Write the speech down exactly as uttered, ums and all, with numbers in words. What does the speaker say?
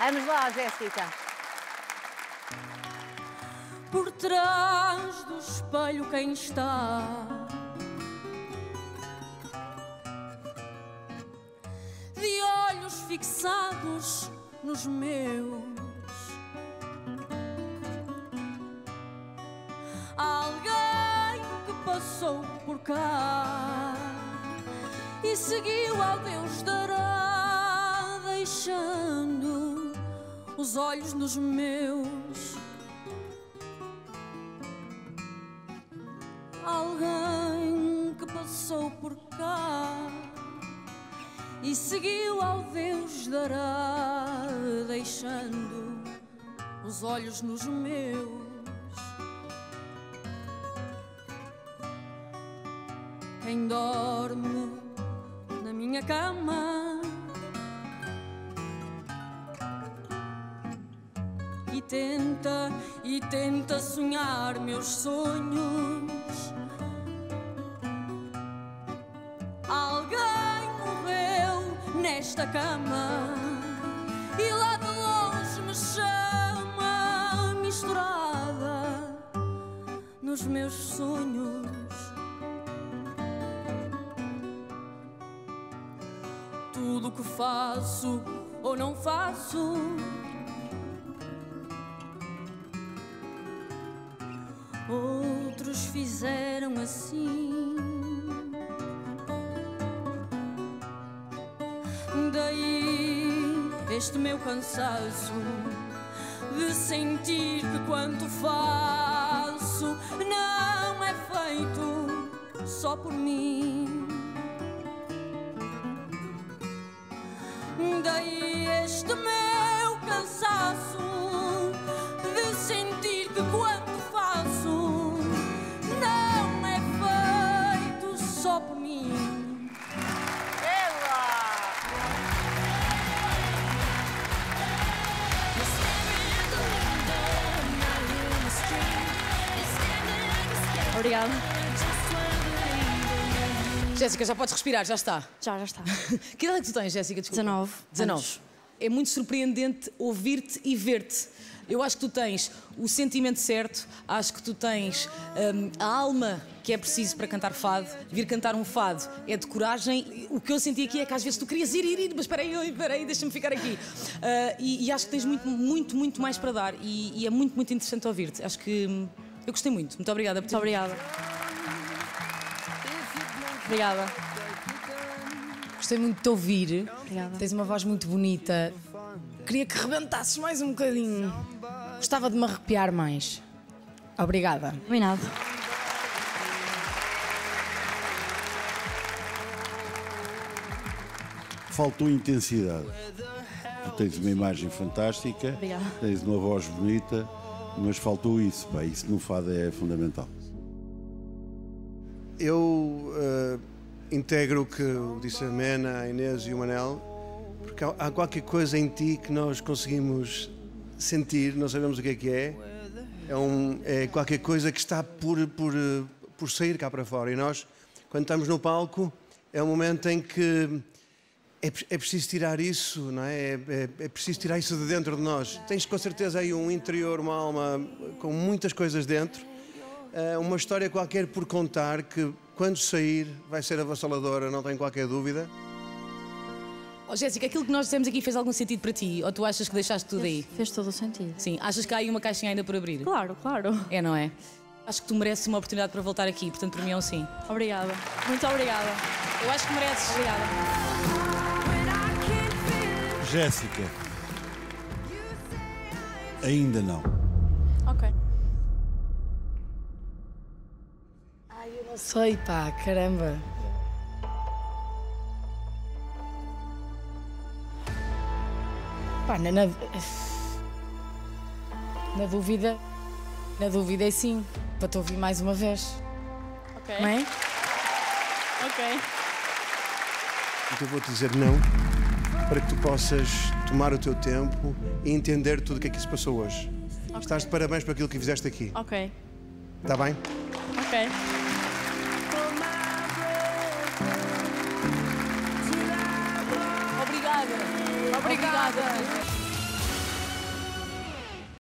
Vamos lá, Jéssica. Por trás do espelho quem está? De olhos fixados nos meus, alguém que passou por cá e seguiu ao Deus dará, deixando os olhos nos meus. Alguém que passou por cá e seguiu ao Deus dará, deixando os olhos nos meus. Quem dorme na minha cama e tenta, e tenta sonhar meus sonhos. Alguém morreu nesta cama e lá de longe me chama, misturada nos meus sonhos. Tudo o que faço ou não faço, outros fizeram assim. Daí este meu cansaço de sentir que quanto faço não é feito só por mim. Daí este meu cansaço de sentir que quanto faço não é feito só por mim. Ela! Obrigada. Jéssica, já podes respirar, já está. Já, já está. Que idade é que tu tens, Jéssica? Desculpa. dezanove. dezanove. É muito surpreendente ouvir-te e ver-te. Eu acho que tu tens o sentimento certo, acho que tu tens um, a alma que é preciso para cantar fado. Vir cantar um fado é de coragem. O que eu senti aqui é que às vezes tu querias ir, ir, ir, mas espera aí, espera aí, deixa-me ficar aqui. Uh, e, e acho que tens muito, muito, muito mais para dar e, e é muito, muito interessante ouvir-te. Acho que hum, eu gostei muito. Muito obrigada. Muito obrigada. Obrigada. Gostei muito de te ouvir. Obrigada. Tens uma voz muito bonita. Queria que rebentasses mais um bocadinho. Gostava de me arrepiar mais. Obrigada. Obrigado. Faltou intensidade. Tu tens uma imagem fantástica. Obrigada. Tens uma voz bonita, mas faltou isso. Pá, isso no fado é fundamental. Eu uh, integro o que disse a Mena, a Inês e o Manel, porque há, há qualquer coisa em ti que nós conseguimos sentir, não sabemos o que é que é. É, um, é qualquer coisa que está por, por, por sair cá para fora. E nós, quando estamos no palco, é um momento em que é, é preciso tirar isso, não é? É, é? é preciso tirar isso de dentro de nós. Tens com certeza aí um interior, uma alma com muitas coisas dentro. Uma história qualquer por contar que, quando sair, vai ser avassaladora, não tenho qualquer dúvida. Oh, Jéssica, aquilo que nós dissemos aqui fez algum sentido para ti? Ou tu achas que deixaste tudo fez, aí? Fez todo o sentido. Sim, achas que há aí uma caixinha ainda por abrir? Claro, claro. É, não é? Acho que tu mereces uma oportunidade para voltar aqui, portanto, para mim é um sim. Obrigada. Muito obrigada. Eu acho que mereces. Obrigada. Jéssica, ainda não. Ok. Não sei, pá, caramba. Pá, na, na, na dúvida, na dúvida é sim, para te ouvir mais uma vez. Ok. Não é? Ok. Então eu vou-te dizer não, para que tu possas tomar o teu tempo e entender tudo o que é que se passou hoje. Okay. Estás de parabéns por aquilo que fizeste aqui. Ok. Está bem? Ok. Obrigada. Obrigada.